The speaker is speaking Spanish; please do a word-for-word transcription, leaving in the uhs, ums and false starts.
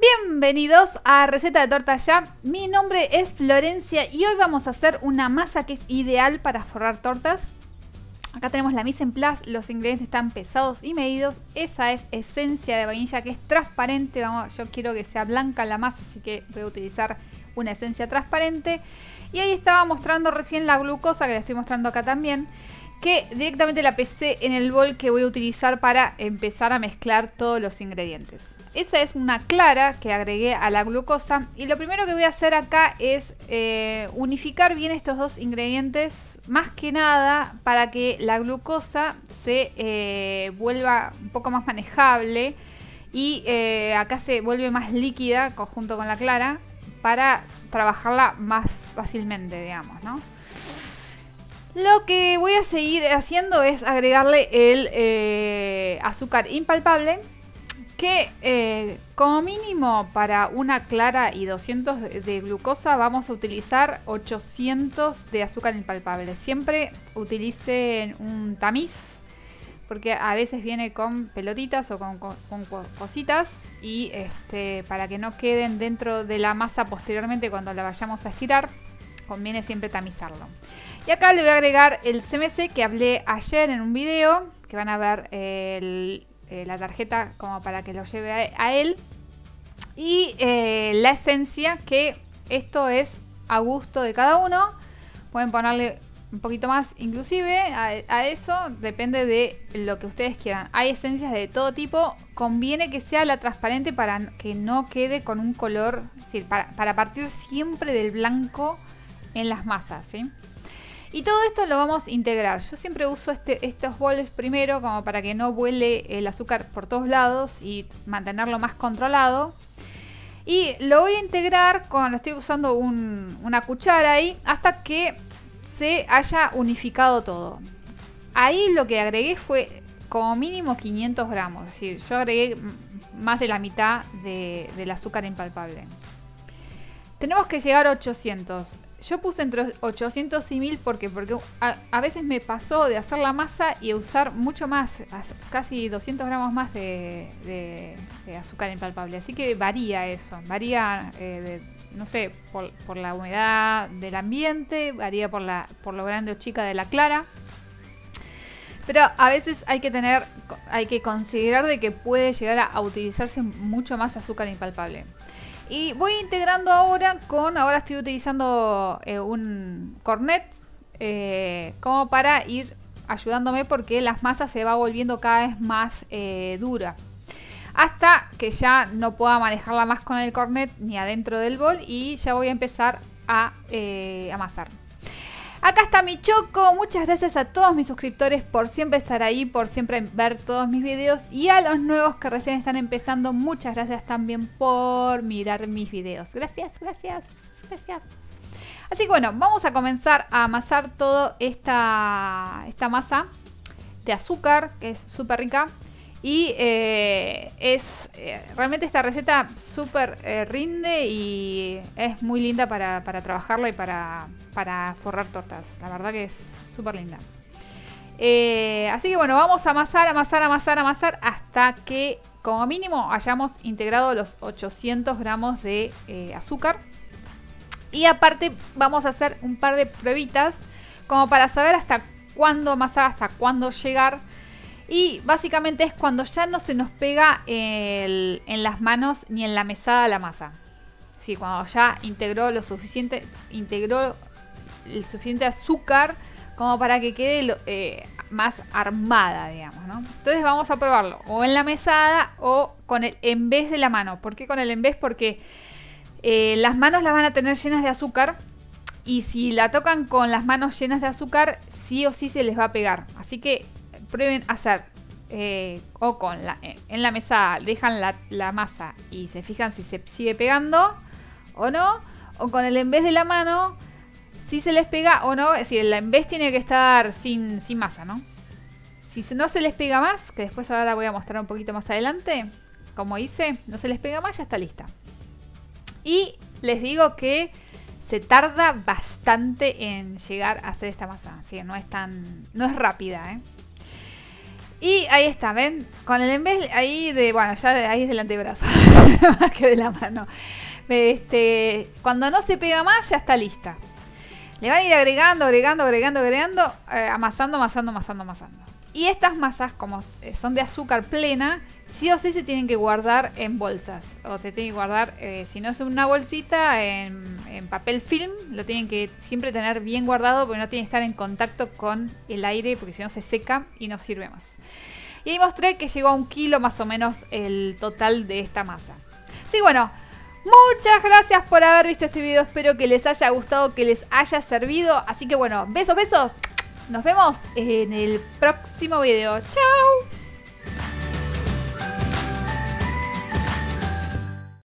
Bienvenidos a Receta de Tortas Ya. Mi nombre es Florencia y hoy vamos a hacer una masa que es ideal para forrar tortas. Acá tenemos la mise en place, los ingredientes están pesados y medidos. Esa es esencia de vainilla que es transparente. Vamos, yo quiero que sea blanca la masa, así que voy a utilizar una esencia transparente. Y ahí estaba mostrando recién la glucosa, que la estoy mostrando acá también, que directamente la pesé en el bol que voy a utilizar para empezar a mezclar todos los ingredientes. Esa es una clara que agregué a la glucosa. Y lo primero que voy a hacer acá es eh, unificar bien estos dos ingredientes. Más que nada para que la glucosa se eh, vuelva un poco más manejable. Y eh, acá se vuelve más líquida junto con la clara, para trabajarla más fácilmente, digamos, ¿no? Lo que voy a seguir haciendo es agregarle el eh, azúcar impalpable, que eh, como mínimo para una clara y doscientos de glucosa vamos a utilizar ochocientos de azúcar impalpable. Siempre utilicen un tamiz, porque a veces viene con pelotitas o con, con, con cositas, y este, para que no queden dentro de la masa posteriormente cuando la vayamos a estirar, conviene siempre tamizarlo. Y acá le voy a agregar el C M C que hablé ayer en un video, que van a ver el... Eh, la tarjeta como para que lo lleve a, a él, y eh, la esencia, que esto es a gusto de cada uno, pueden ponerle un poquito más inclusive a, a eso, depende de lo que ustedes quieran. Hay esencias de todo tipo, conviene que sea la transparente para que no quede con un color, es decir, para, para partir siempre del blanco en las masas, ¿sí? Y todo esto lo vamos a integrar. Yo siempre uso este, estos boles primero, como para que no vuele el azúcar por todos lados y mantenerlo más controlado. Y lo voy a integrar con, estoy usando un, una cuchara ahí, hasta que se haya unificado todo. Ahí lo que agregué fue como mínimo quinientos gramos. Es decir, yo agregué más de la mitad de, del azúcar impalpable. Tenemos que llegar a ochocientos. Yo puse entre ochocientos y mil porque, porque a, a veces me pasó de hacer la masa y usar mucho más, casi doscientos gramos más de, de, de azúcar impalpable. Así que varía eso, varía, eh, de, no sé, por, por la humedad del ambiente, varía por, la, por lo grande o chica de la clara. Pero a veces hay que tener, hay que considerar de que puede llegar a, a utilizarse mucho más azúcar impalpable. Y voy integrando ahora con, ahora estoy utilizando eh, un cornet eh, como para ir ayudándome, porque las masas se va volviendo cada vez más eh, dura. Hasta que ya no pueda manejarla más con el cornet ni adentro del bol, y ya voy a empezar a eh, amasar. Acá está mi choco, muchas gracias a todos mis suscriptores por siempre estar ahí, por siempre ver todos mis videos, y a los nuevos que recién están empezando, muchas gracias también por mirar mis videos. Gracias, gracias, gracias. Así que bueno, vamos a comenzar a amasar toda esta, esta masa de azúcar, que es súper rica. Y eh, es eh, realmente esta receta súper eh, rinde y es muy linda para, para trabajarla y para, para forrar tortas. La verdad que es súper linda. Eh, así que bueno, vamos a amasar, amasar, amasar, amasar hasta que como mínimo hayamos integrado los ochocientos gramos de eh, azúcar. Y aparte vamos a hacer un par de pruebitas como para saber hasta cuándo amasar, hasta cuándo llegar. Y básicamente es cuando ya no se nos pega el, en las manos ni en la mesada la masa. Sí, cuando ya integró lo suficiente, integró el suficiente azúcar como para que quede lo, eh, más armada, digamos, ¿no? Entonces vamos a probarlo o en la mesada o con el en vez de la mano. ¿Por qué con el en vez? Porque eh, las manos las van a tener llenas de azúcar. Y si la tocan con las manos llenas de azúcar, sí o sí se les va a pegar. Así que prueben hacer eh, o con la, eh, en la mesada dejan la, la masa y se fijan si se sigue pegando o no, o con el en vez de la mano si se les pega o no. Es decir, el en vez tiene que estar sin, sin masa, ¿no? Si no se les pega más, que después ahora voy a mostrar un poquito más adelante como hice, no se les pega más, ya está lista. Y les digo que se tarda bastante en llegar a hacer esta masa, así que no es tan, no es rápida, ¿eh? Y ahí está, ¿ven? Con el embel ahí de... Bueno, ya ahí es del antebrazo. Más que de la mano. Este, cuando no se pega más, ya está lista. Le van a ir agregando, agregando, agregando, agregando. Eh, amasando, amasando, amasando, amasando. Y estas masas, como son de azúcar plena, sí o sí se tienen que guardar en bolsas. O se tienen que guardar, eh, si no es una bolsita, en, en papel film. Lo tienen que siempre tener bien guardado porque no tiene que estar en contacto con el aire porque si no se seca y no sirve más. Y ahí mostré que llegó a un kilo más o menos el total de esta masa. Sí, bueno. Muchas gracias por haber visto este video. Espero que les haya gustado, que les haya servido. Así que bueno, besos, besos. Nos vemos en el próximo video. ¡Chao!